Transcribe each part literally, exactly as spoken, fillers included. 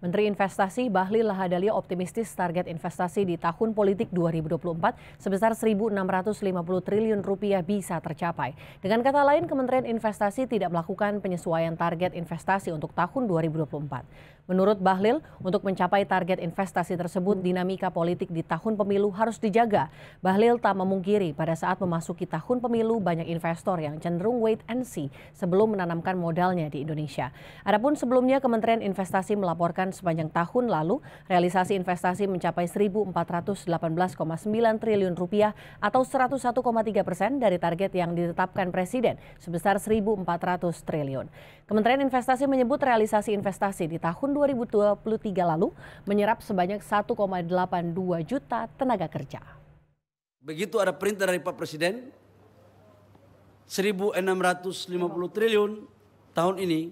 Menteri Investasi Bahlil Lahadalia optimistis target investasi di tahun politik dua ribu dua puluh empat sebesar seribu enam ratus lima puluh triliun rupiah bisa tercapai. Dengan kata lain, Kementerian Investasi tidak melakukan penyesuaian target investasi untuk tahun dua ribu dua puluh empat. Menurut Bahlil, untuk mencapai target investasi tersebut, dinamika politik di tahun pemilu harus dijaga. Bahlil tak memungkiri pada saat memasuki tahun pemilu banyak investor yang cenderung wait and see sebelum menanamkan modalnya di Indonesia. Adapun sebelumnya, Kementerian Investasi melaporkan sepanjang tahun lalu, realisasi investasi mencapai seribu empat ratus delapan belas koma sembilan triliun rupiah atau seratus satu koma tiga persen dari target yang ditetapkan Presiden sebesar seribu empat ratus triliun. Kementerian Investasi menyebut realisasi investasi di tahun dua ribu dua puluh tiga lalu menyerap sebanyak satu koma delapan dua juta tenaga kerja. Begitu ada perintah dari Pak Presiden, seribu enam ratus lima puluh triliun tahun ini,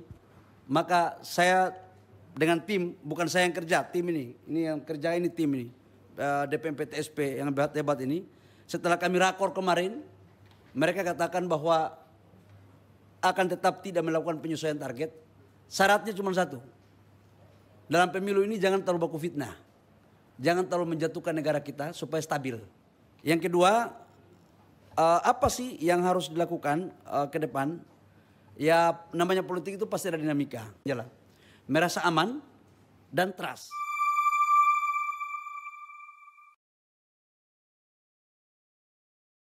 maka saya dengan tim, bukan saya yang kerja, tim ini, ini yang kerja ini tim ini, D P M P T S P yang hebat-hebat ini. Setelah kami rakor kemarin, mereka katakan bahwa akan tetap tidak melakukan penyesuaian target. Syaratnya cuma satu, dalam pemilu ini jangan terlalu baku fitnah, jangan terlalu menjatuhkan negara kita supaya stabil. Yang kedua, apa sih yang harus dilakukan ke depan? Ya namanya politik itu pasti ada dinamika, jelas. Merasa aman dan trust.